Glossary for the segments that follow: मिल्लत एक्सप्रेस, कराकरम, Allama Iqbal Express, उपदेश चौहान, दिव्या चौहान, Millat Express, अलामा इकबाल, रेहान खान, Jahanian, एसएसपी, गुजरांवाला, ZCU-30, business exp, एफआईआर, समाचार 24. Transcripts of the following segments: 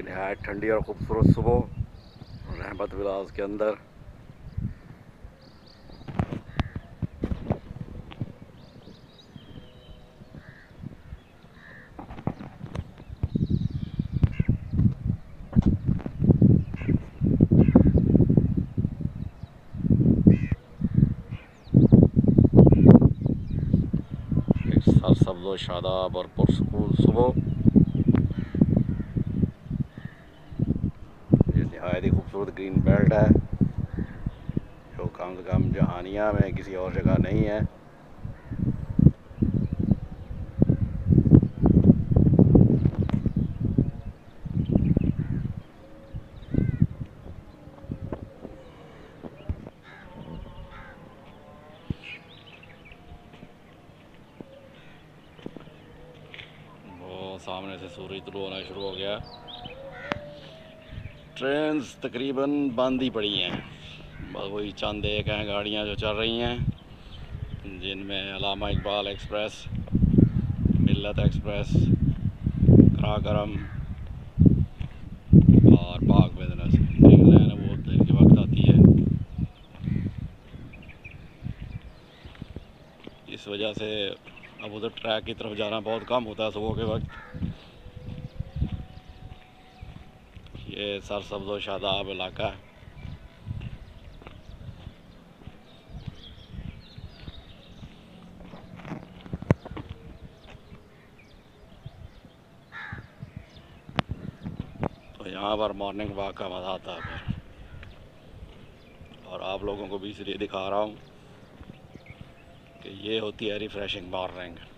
की नहायत ठंडी और ख़ूबसूरत सुबह रहमत विलास के अंदर सरसब्ज़ो शादाब और पुरसकून सुबह, नहायत ही खूबसूरत ग्रीन बेल्ट है जो कम से कम जहानिया में किसी और जगह नहीं है। वो सामने से सूरज तुलू होना शुरू हो गया। ट्रेन्स तकरीबन बंद ही पड़ी हैं, बस वही चंद एक हैं गाड़ियाँ जो चल रही हैं, जिनमें अलामा इकबाल एक्सप्रेस, मिल्लत एक्सप्रेस, कराकरम और बाग बिजनेस ट्रेन है, वो दिन के वक्त आती है। इस वजह से अब उधर ट्रैक की तरफ जाना बहुत कम होता है सुबह के वक्त। ये सरसब्ज़ो शादाब इलाका है। तो यहाँ पर मॉर्निंग वॉक का मज़ा आता है फिर, और आप लोगों को भी इसलिए दिखा रहा हूँ कि ये होती है रिफ्रेशिंग मॉर्निंग।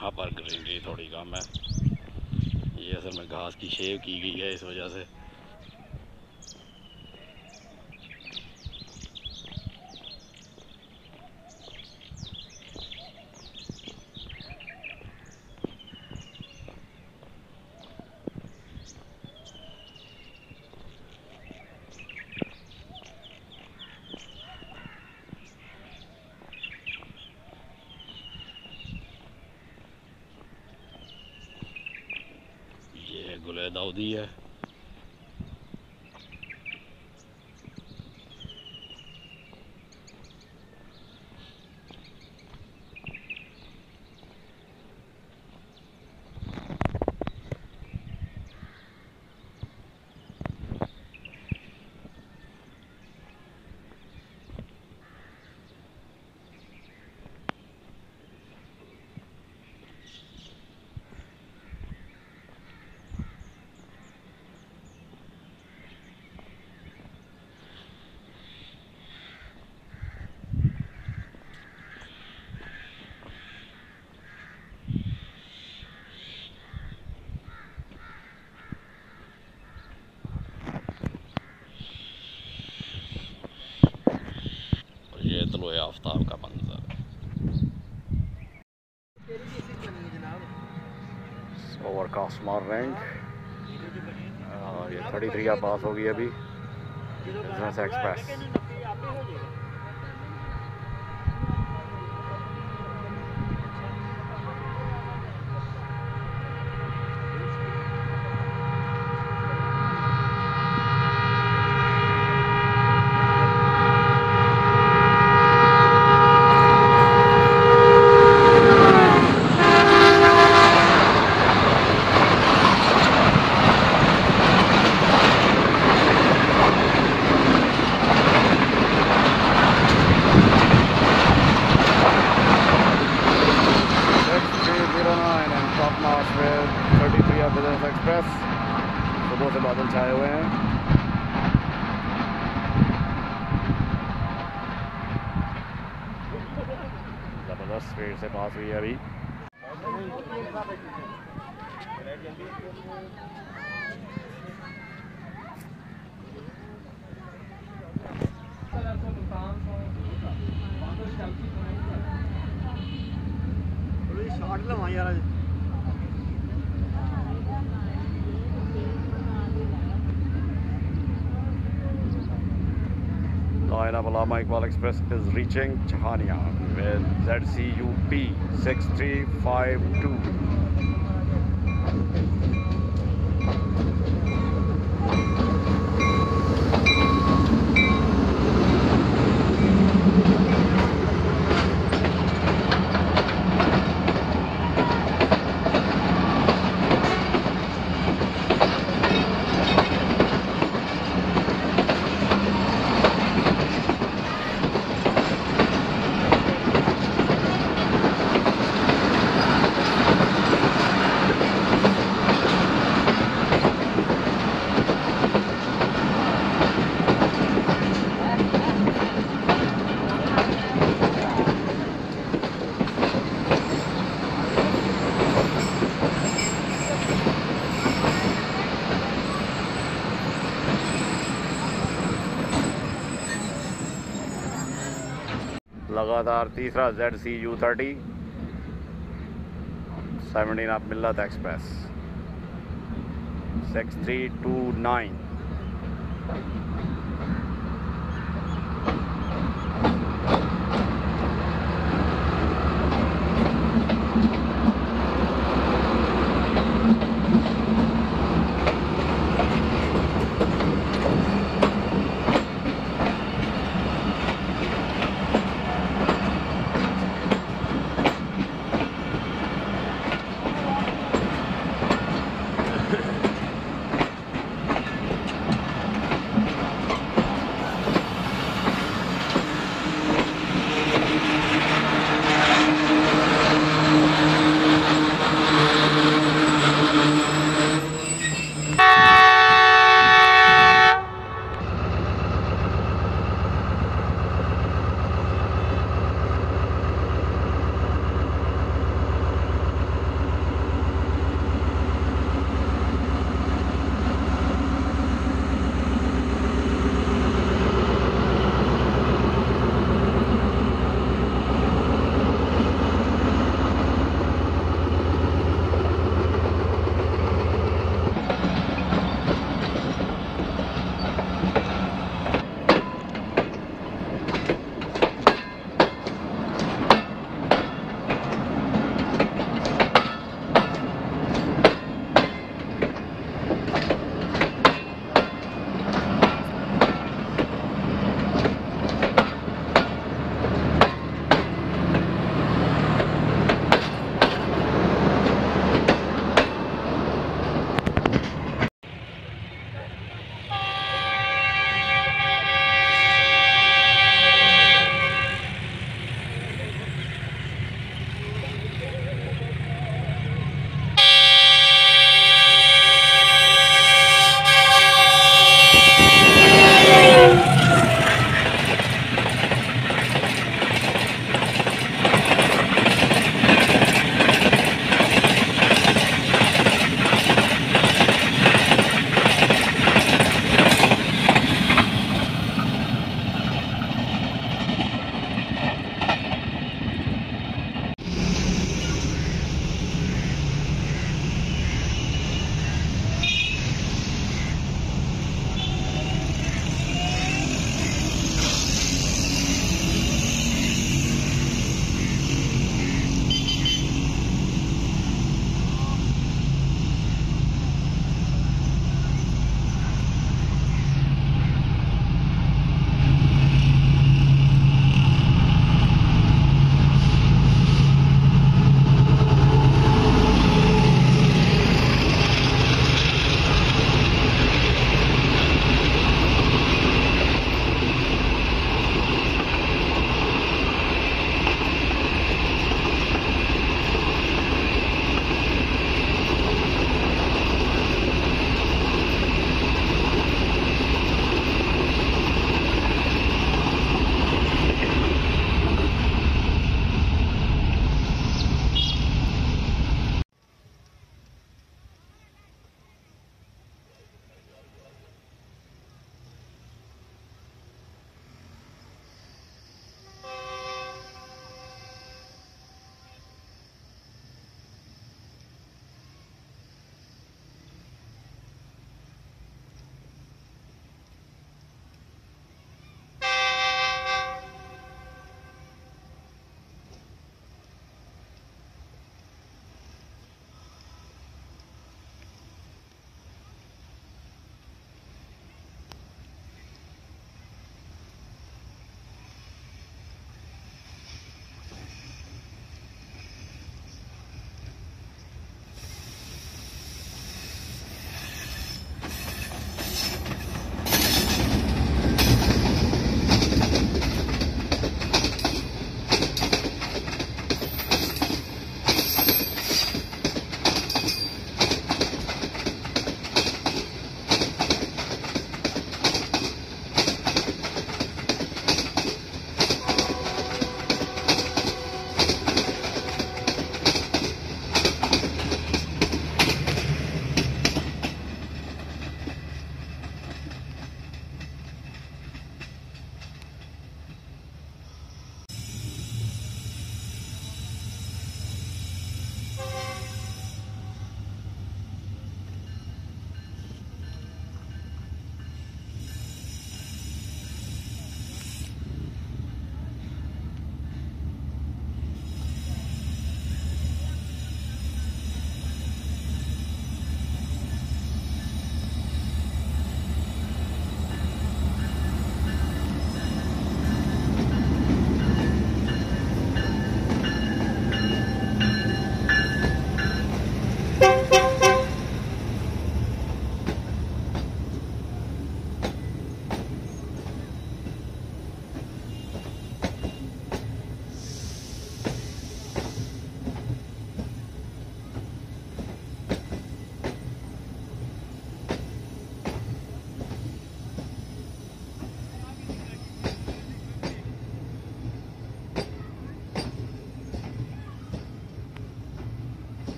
यहाँ पर ग्रीनरी थोड़ी कम है, ये असल में घास की शेव की गई है इस वजह से। दाऊदी है, ये तलोए आफ्ताब का मंजर है। ओवरकास्ट मॉर्निंग, ये 33 का पास हो गई अभी बिजनेस एक्सप्रेस। अल्लामा एक्सप्रेस 33 ऑफ मिलत एक्सप्रेस। सुबह से बादल छाए हुए हैं। ज़बरदस्त स्पीड से पास हुई है अभी। शॉट लगा यार आज। Line of Allama Iqbal Express is reaching Chania with ZCUP 6352. लगातार तीसरा ZCU 30 17 ऑफ मिलत एक्सप्रेस 6329।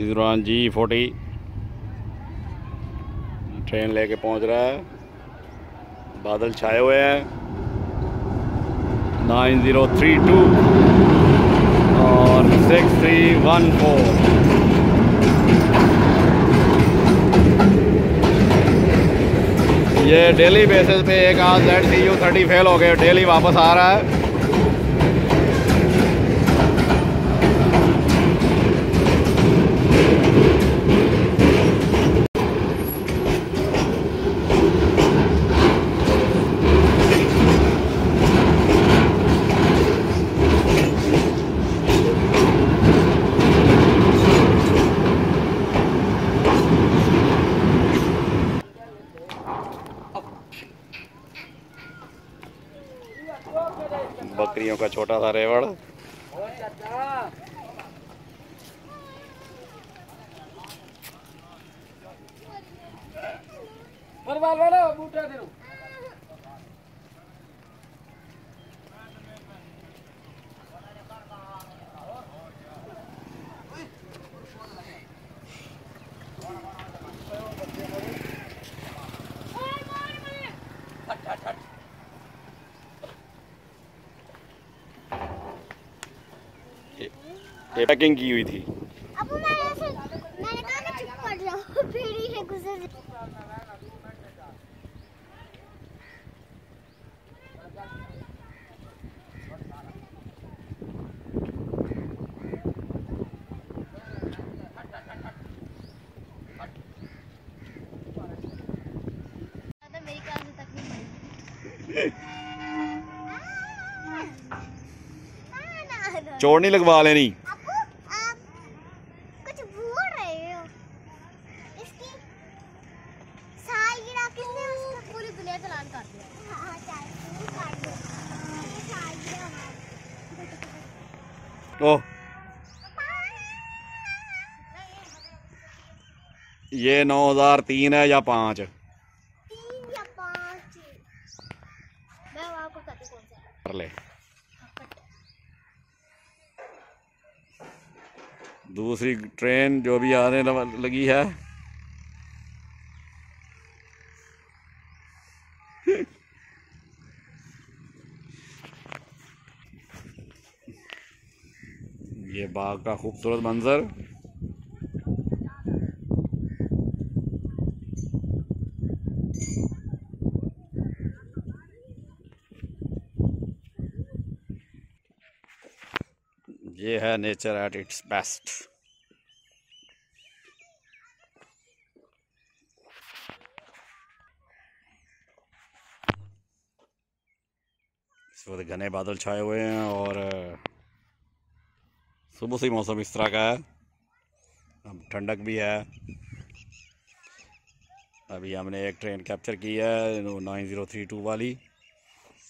0G40 ट्रेन लेके पहुंच रहा है। बादल छाए हुए हैं। 9032 और 6314 ये डेली बेसिस पे एक आज ZCU 30 फेल हो गए, डेली वापस आ रहा है। बकरियों का छोटा सा रेवड़। पैकिंग की हुई थी। अब मैंने कहा कि चुप पड़ जाओ, भीड़ है गुजर। मेरी कार से तक नहीं चोट नहीं लगवा लेनी। ये 9003 है या 5? 3 या 5। मैं आपको बताती हूँ कौन सा है। कर ले। दूसरी ट्रेन जो भी आने लगी है। ये बाग का खूबसूरत मंजर। ये है नेचर एट इट्स बेस्ट। इस वक्त घने बादल छाए हुए हैं और सुबह से ही मौसम इस तरह का है। अब ठंडक भी है। अभी हमने एक ट्रेन कैप्चर की है 9032 वाली।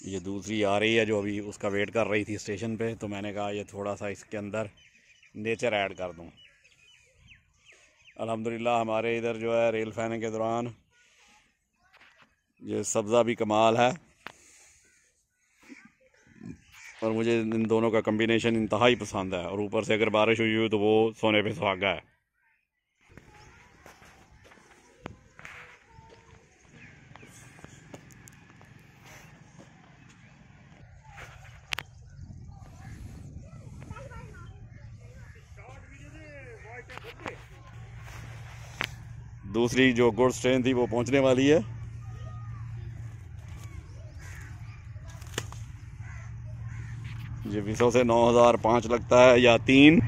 ये दूसरी आ रही है जो अभी उसका वेट कर रही थी स्टेशन पे, तो मैंने कहा ये थोड़ा सा इसके अंदर नेचर ऐड कर दूं। अल्हम्दुलिल्लाह हमारे इधर जो है रेल फैन के दौरान ये सब्ज़ा भी कमाल है और मुझे इन दोनों का कम्बिनेशन इंतहाई पसंद है। और ऊपर से अगर बारिश हुई हो तो वो सोने पे सुहागा है। दूसरी जो गुड्स ट्रेन थी वो पहुंचने वाली है। ये विसो से 9005 लगता है या 3।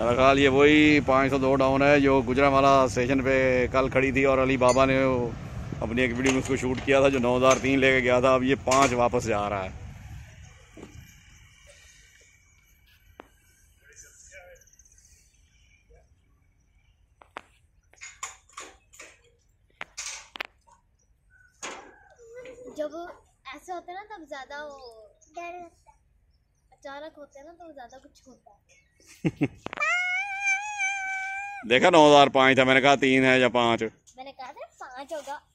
मेरा ख्याल ये वही 502 डाउन है जो गुजरांवाला स्टेशन पे कल खड़ी थी और अली बाबा ने अपनी एक वीडियो में उसको शूट किया था, जो 9003 लेके गया था। अब ये 5 वापस जा रहा है। जब ऐसे होते हैं ना तब ज्यादा वो डर लगता है, अचानक होते हैं ना तो ज्यादा कुछ होता है। देखा 9005 था, मैंने कहा 3 है या 5। मैंने कहा था 5 होगा।